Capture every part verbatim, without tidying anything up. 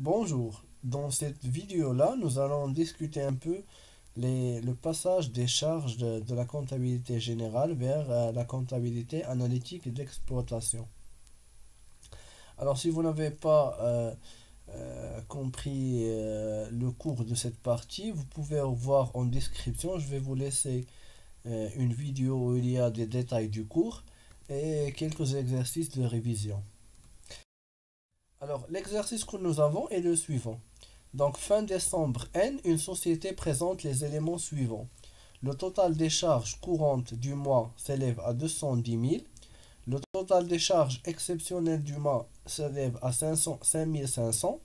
Bonjour, dans cette vidéo-là, nous allons discuter un peu les, le passage des charges de, de la comptabilité générale vers euh, la comptabilité analytique et d'exploitation. Alors, si vous n'avez pas euh, euh, compris euh, le cours de cette partie, vous pouvez voir en description, je vais vous laisser euh, une vidéo où il y a des détails du cours et quelques exercices de révision. Alors, l'exercice que nous avons est le suivant. Donc, fin décembre N, une société présente les éléments suivants. Le total des charges courantes du mois s'élève à deux cent dix mille. Le total des charges exceptionnelles du mois s'élève à cinq mille cinq cents.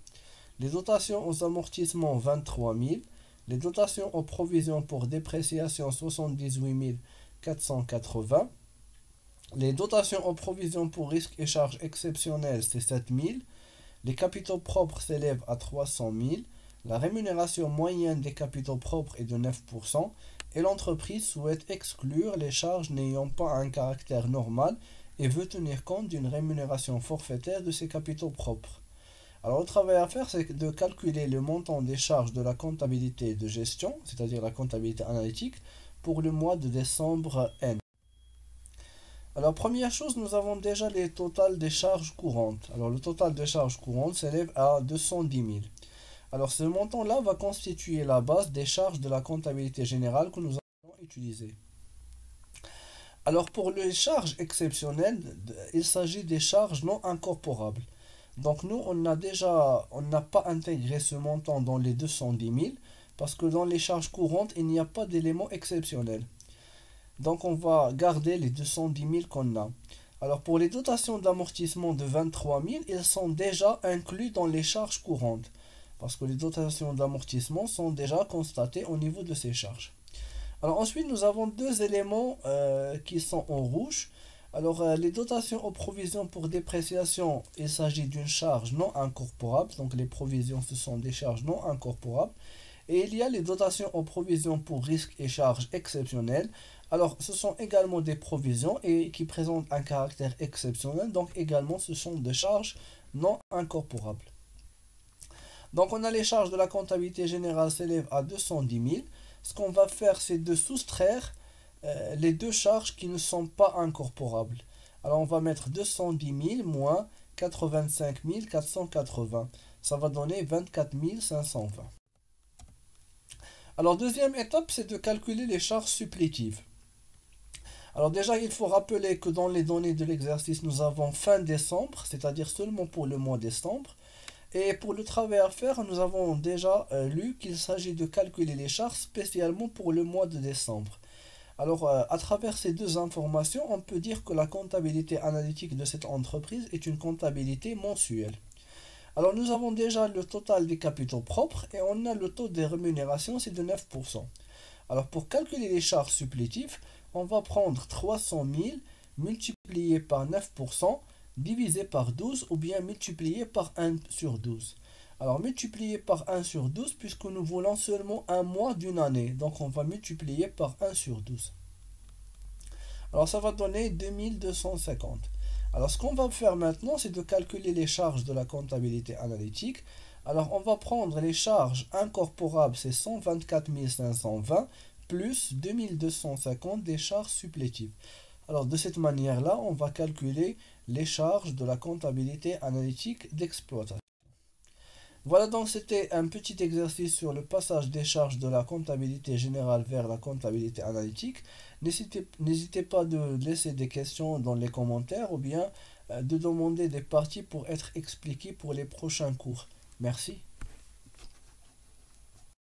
Les dotations aux amortissements, vingt-trois mille. Les dotations aux provisions pour dépréciation, soixante-dix-huit mille quatre cent quatre-vingts. Les dotations aux provisions pour risques et charges exceptionnelles, c'est sept mille. Les capitaux propres s'élèvent à trois cent mille, la rémunération moyenne des capitaux propres est de neuf pour cent et l'entreprise souhaite exclure les charges n'ayant pas un caractère normal et veut tenir compte d'une rémunération forfaitaire de ses capitaux propres. Alors le travail à faire, c'est de calculer le montant des charges de la comptabilité de gestion, c'est-à-dire la comptabilité analytique, pour le mois de décembre N. Alors, première chose, nous avons déjà les totales des charges courantes. Alors, le total des charges courantes s'élève à deux cent dix mille. Alors, ce montant-là va constituer la base des charges de la comptabilité générale que nous allons utiliser. Alors, pour les charges exceptionnelles, il s'agit des charges non incorporables. Donc, nous, on a déjà, on n'a pas intégré ce montant dans les deux cent dix mille parce que dans les charges courantes, il n'y a pas d'éléments exceptionnels. Donc, on va garder les deux cent dix mille qu'on a. Alors, pour les dotations d'amortissement de vingt-trois mille, elles sont déjà incluses dans les charges courantes. Parce que les dotations d'amortissement sont déjà constatées au niveau de ces charges. Alors, ensuite, nous avons deux éléments euh, qui sont en rouge. Alors, euh, les dotations aux provisions pour dépréciation, il s'agit d'une charge non incorporable. Donc, les provisions, ce sont des charges non incorporables. Et il y a les dotations aux provisions pour risques et charges exceptionnelles. Alors, ce sont également des provisions et qui présentent un caractère exceptionnel. Donc, également, ce sont des charges non incorporables. Donc, on a les charges de la comptabilité générale s'élèvent à deux cent dix mille. Ce qu'on va faire, c'est de soustraire euh, les deux charges qui ne sont pas incorporables. Alors, on va mettre deux cent dix mille moins quatre-vingt-cinq mille quatre cent quatre-vingts. Ça va donner vingt-quatre mille cinq cent vingt. Alors, deuxième étape, c'est de calculer les charges supplétives. Alors déjà, il faut rappeler que dans les données de l'exercice, nous avons fin décembre, c'est-à-dire seulement pour le mois décembre. Et pour le travail à faire, nous avons déjà euh, lu qu'il s'agit de calculer les charges spécialement pour le mois de décembre. Alors, euh, à travers ces deux informations, on peut dire que la comptabilité analytique de cette entreprise est une comptabilité mensuelle. Alors, nous avons déjà le total des capitaux propres et on a le taux des rémunérations, c'est de neuf pour cent. Alors, pour calculer les charges supplétives, on va prendre trois cent mille multiplié par neuf pour cent divisé par douze ou bien multiplié par un sur douze. Alors multiplié par un sur douze puisque nous voulons seulement un mois d'une année. Donc on va multiplier par un sur douze. Alors ça va donner deux mille deux cent cinquante. Alors ce qu'on va faire maintenant, c'est de calculer les charges de la comptabilité analytique. Alors on va prendre les charges incorporables, c'est cent vingt-quatre mille cinq cent vingt. Plus deux mille deux cent cinquante des charges supplétives. Alors de cette manière-là, on va calculer les charges de la comptabilité analytique d'exploitation. Voilà, donc c'était un petit exercice sur le passage des charges de la comptabilité générale vers la comptabilité analytique. N'hésitez, n'hésitez pas de laisser des questions dans les commentaires ou bien de demander des parties pour être expliquées pour les prochains cours. Merci.